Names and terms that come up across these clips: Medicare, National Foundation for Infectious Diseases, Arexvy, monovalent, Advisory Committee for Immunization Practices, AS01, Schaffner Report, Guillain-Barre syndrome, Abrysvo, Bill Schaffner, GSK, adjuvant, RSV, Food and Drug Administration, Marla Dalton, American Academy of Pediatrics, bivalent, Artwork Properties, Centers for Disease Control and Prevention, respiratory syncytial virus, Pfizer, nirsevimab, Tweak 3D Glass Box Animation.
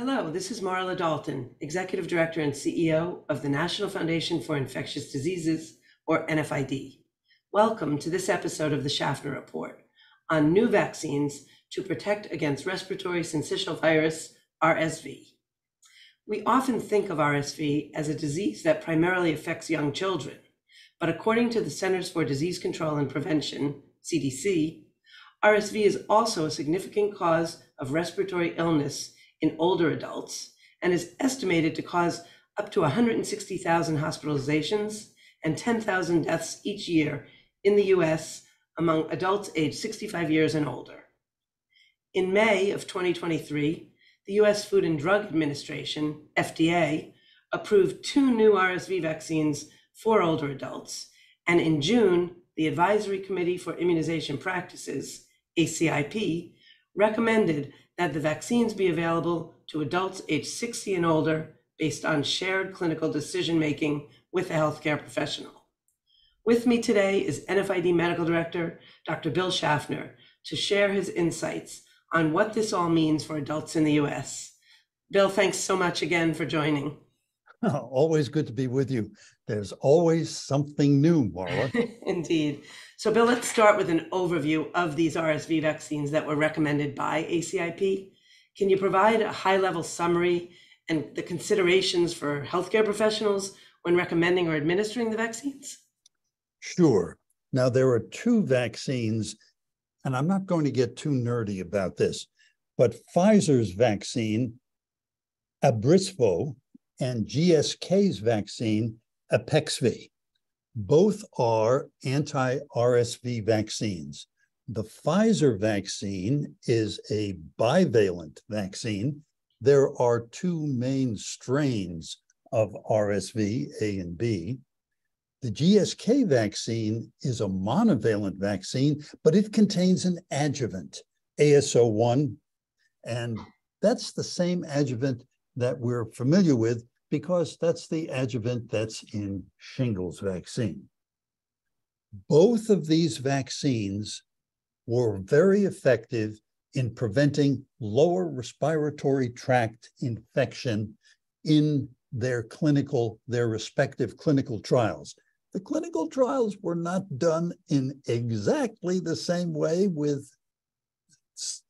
Hello, this is Marla Dalton, Executive Director and CEO of the National Foundation for Infectious Diseases, or NFID. Welcome to this episode of the Schaffner Report on new vaccines to protect against respiratory syncytial virus, RSV. We often think of RSV as a disease that primarily affects young children, but according to the Centers for Disease Control and Prevention, CDC, RSV is also a significant cause of respiratory illness in older adults and is estimated to cause up to 160,000 hospitalizations and 10,000 deaths each year in the US among adults aged 65 years and older. In May of 2023, the US Food and Drug Administration, FDA, approved 2 new RSV vaccines for older adults. And in June, the Advisory Committee for Immunization Practices, ACIP, recommended that the vaccines be available to adults aged 60 and older based on shared clinical decision-making with a healthcare professional. With me today is NFID Medical Director, Dr. Bill Schaffner, to share his insights on what this all means for adults in the US. Bill, thanks so much again for joining. Oh, always good to be with you. There's always something new, Marla. Indeed. So Bill, let's start with an overview of these RSV vaccines that were recommended by ACIP. Can you provide a high-level summary and the considerations for healthcare professionals when recommending or administering the vaccines? Sure. Now, there are 2 vaccines, and I'm not going to get too nerdy about this, but Pfizer's vaccine, Abrysvo, and GSK's vaccine, Arexvy. Both are anti-RSV vaccines. The Pfizer vaccine is a bivalent vaccine. There are 2 main strains of RSV, A and B. The GSK vaccine is a monovalent vaccine, but it contains an adjuvant, AS01, and that's the same adjuvant that we're familiar with because that's the adjuvant that's in shingles vaccine. Both of these vaccines were very effective in preventing lower respiratory tract infection in their respective clinical trials. The clinical trials were not done in exactly the same way with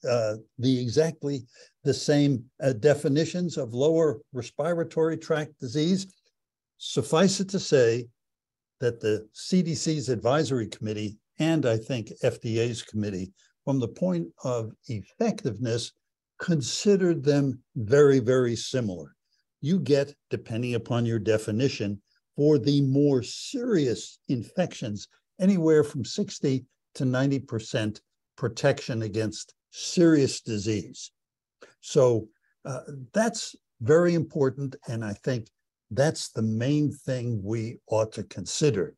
the same definitions of lower respiratory tract disease. Suffice it to say that the CDC's advisory committee, and I think FDA's committee, from the point of effectiveness, considered them very, very similar. You get, depending upon your definition, for the more serious infections, anywhere from 60 to 90% protection against serious disease. So that's very important, and I think that's the main thing we ought to consider.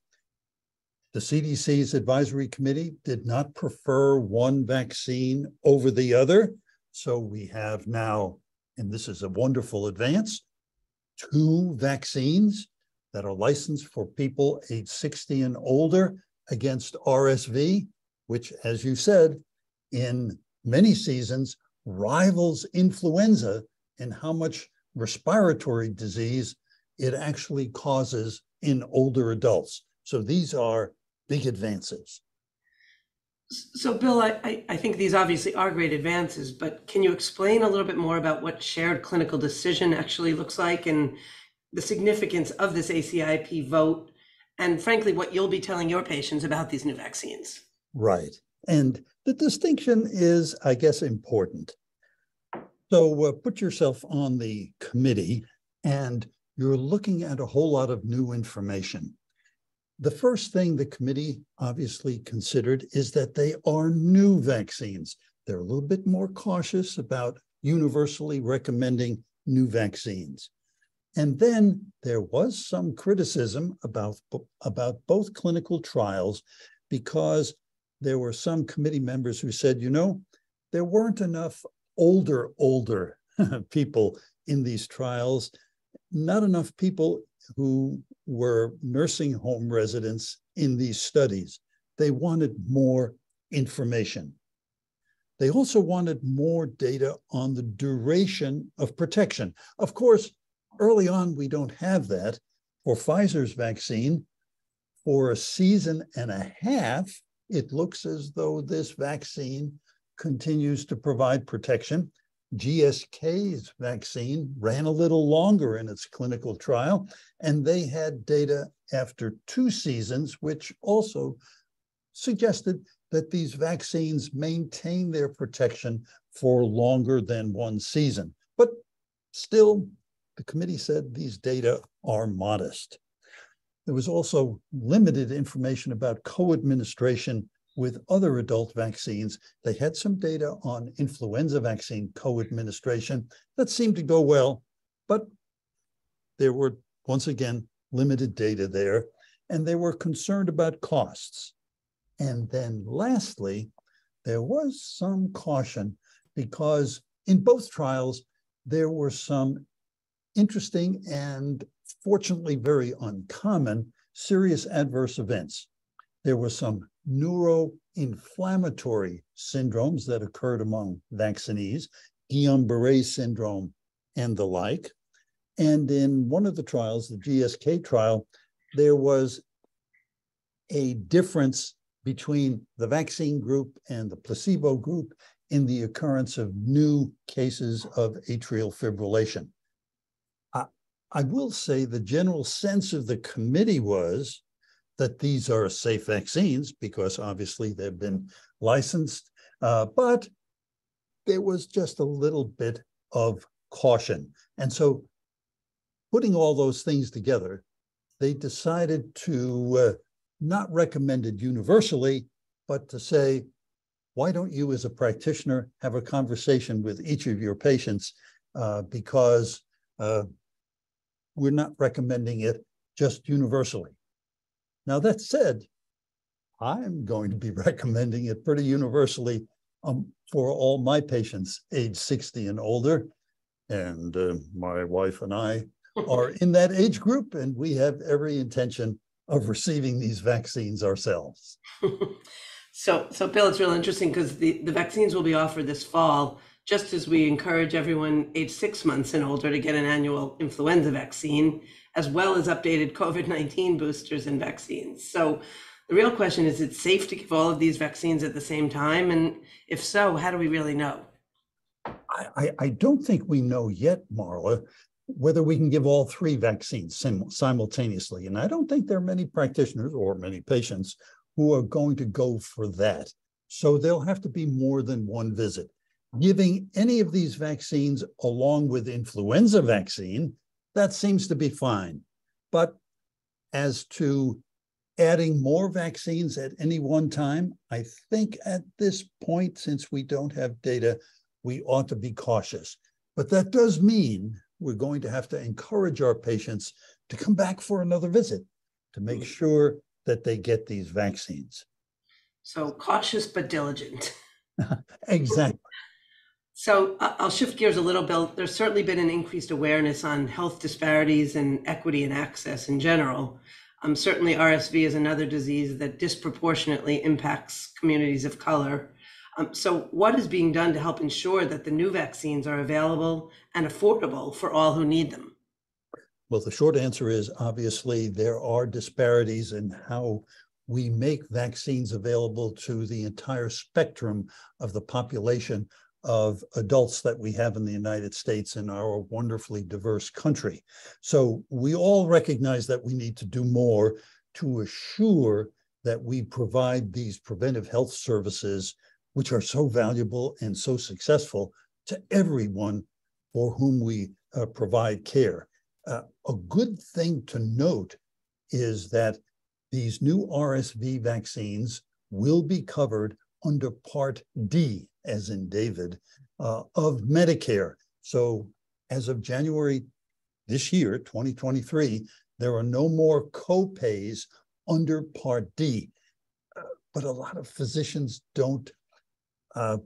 The CDC's advisory committee did not prefer one vaccine over the other, so we have now, and this is a wonderful advance, 2 vaccines that are licensed for people age 60 and older against RSV, which, as you said, in many seasons rivals influenza in how much respiratory disease it actually causes in older adults. So these are big advances. So Bill, I think these obviously are great advances, but can you explain a little bit more about what shared clinical decision actually looks like and the significance of this ACIP vote, and frankly, what you'll be telling your patients about these new vaccines? Right. And the distinction is, I guess, important. So put yourself on the committee and you're looking at a whole lot of new information. The first thing the committee obviously considered is that they are new vaccines. They're a little bit more cautious about universally recommending new vaccines. And then there was some criticism about both clinical trials because there were some committee members who said, you know, there weren't enough older people in these trials, not enough people who were nursing home residents in these studies. They wanted more information. They also wanted more data on the duration of protection. Of course, early on, we don't have that. For Pfizer's vaccine, for a season and a half, it looks as though this vaccine continues to provide protection. GSK's vaccine ran a little longer in its clinical trial, and they had data after 2 seasons, which also suggested that these vaccines maintain their protection for longer than 1 season. But still, the committee said these data are modest. There was also limited information about co-administration with other adult vaccines. They had some data on influenza vaccine co-administration that seemed to go well, but there were, once again, limited data there, and they were concerned about costs. And then lastly, there was some caution because in both trials, there were some interesting and fortunately very uncommon serious adverse events. There were some neuroinflammatory syndromes that occurred among vaccinees, Guillain-Barre syndrome and the like. And in one of the trials, the GSK trial, there was a difference between the vaccine group and the placebo group in the occurrence of new cases of atrial fibrillation. I will say the general sense of the committee was that these are safe vaccines because obviously they've been licensed, but there was just a little bit of caution. And so putting all those things together, they decided to not recommend it universally, but to say, why don't you as a practitioner have a conversation with each of your patients because we're not recommending it just universally. Now that said, I'm going to be recommending it pretty universally for all my patients age 60 and older. And my wife and I are in that age group, and we have every intention of receiving these vaccines ourselves. So Bill, it's real interesting because the vaccines will be offered this fall, just as we encourage everyone age 6 months and older to get an annual influenza vaccine, as well as updated COVID-19 boosters and vaccines. So the real question is, it's safe to give all of these vaccines at the same time? And if so, how do we really know? I don't think we know yet, Marla, whether we can give all 3 vaccines simultaneously. And I don't think there are many practitioners or many patients who are going to go for that. So there'll have to be more than 1 visit. Giving any of these vaccines along with influenza vaccine, that seems to be fine. But as to adding more vaccines at any one time, I think at this point, since we don't have data, we ought to be cautious. But that does mean we're going to have to encourage our patients to come back for another visit to make sure that they get these vaccines. So cautious but diligent. Exactly. So I'll shift gears a little bit. There's certainly been an increased awareness on health disparities and equity and access in general. Certainly RSV is another disease that disproportionately impacts communities of color. So what is being done to help ensure that the new vaccines are available and affordable for all who need them? Well, the short answer is obviously there are disparities in how we make vaccines available to the entire spectrum of the population of adults that we have in the United States in our wonderfully diverse country. So we all recognize that we need to do more to assure that we provide these preventive health services, which are so valuable and so successful, to everyone for whom we provide care. A good thing to note is that these new RSV vaccines will be covered under Part D, as in David, of Medicare. So as of January this year, 2023, there are no more co-pays under Part D. But a lot of physicians don't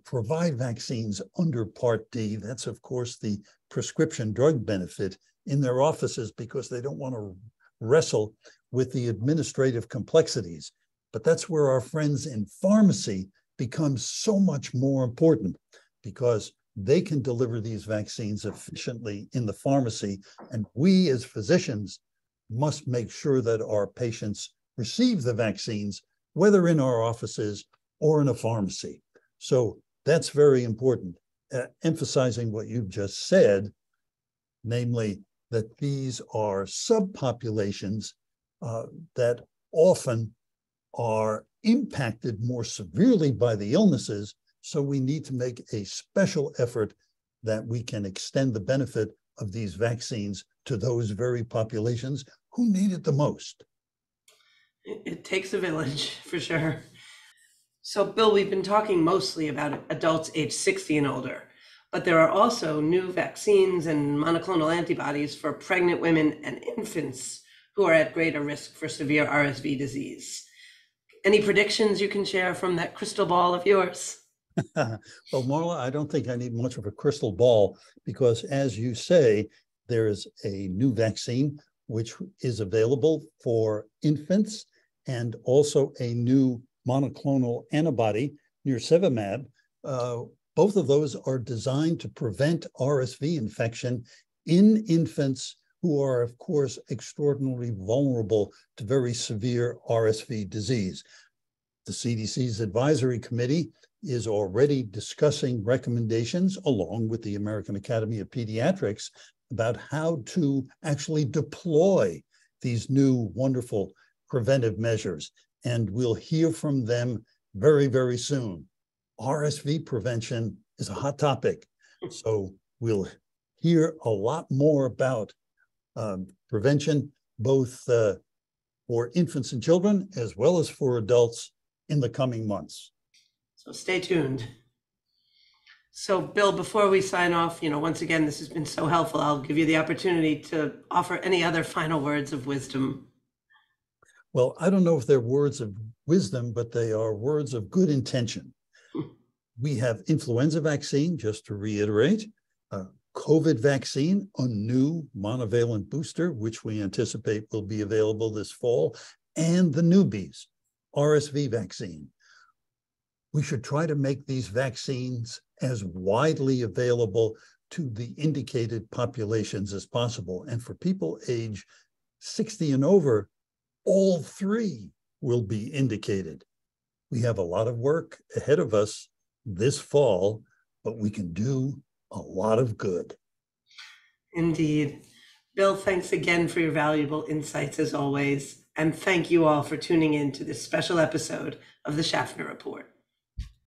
provide vaccines under Part D. That's, of course, the prescription drug benefit in their offices because they don't want to wrestle with the administrative complexities. But that's where our friends in pharmacy becomes so much more important because they can deliver these vaccines efficiently in the pharmacy. And we as physicians must make sure that our patients receive the vaccines, whether in our offices or in a pharmacy. So that's very important, emphasizing what you've just said, namely that these are subpopulations that often are impacted more severely by the illnesses. So we need to make a special effort that we can extend the benefit of these vaccines to those very populations who need it the most. It takes a village, for sure. So, Bill, we've been talking mostly about adults age 60 and older, but there are also new vaccines and monoclonal antibodies for pregnant women and infants who are at greater risk for severe RSV disease. Any predictions you can share from that crystal ball of yours? Well, Marla, I don't think I need much of a crystal ball because, as you say, there is a new vaccine which is available for infants and also a new monoclonal antibody, nirsevimab. Both of those are designed to prevent RSV infection in infants who are, of course, extraordinarily vulnerable to very severe RSV disease. The CDC's Advisory Committee is already discussing recommendations, along with the American Academy of Pediatrics, about how to actually deploy these new wonderful preventive measures. And we'll hear from them very, very soon. RSV prevention is a hot topic, so we'll hear a lot more about prevention, both for infants and children, as well as for adults in the coming months. So stay tuned. So Bill, before we sign off, once again, this has been so helpful. I'll give you the opportunity to offer any other final words of wisdom. Well, I don't know if they're words of wisdom, but they are words of good intention. We have influenza vaccine, just to reiterate, COVID vaccine, a new monovalent booster, which we anticipate will be available this fall, and the newbies, RSV vaccine. We should try to make these vaccines as widely available to the indicated populations as possible. And for people age 60 and over, all three will be indicated. We have a lot of work ahead of us this fall, but we can do a lot of good. Indeed. Bill, thanks again for your valuable insights as always. And thank you all for tuning in to this special episode of the Schaffner Report.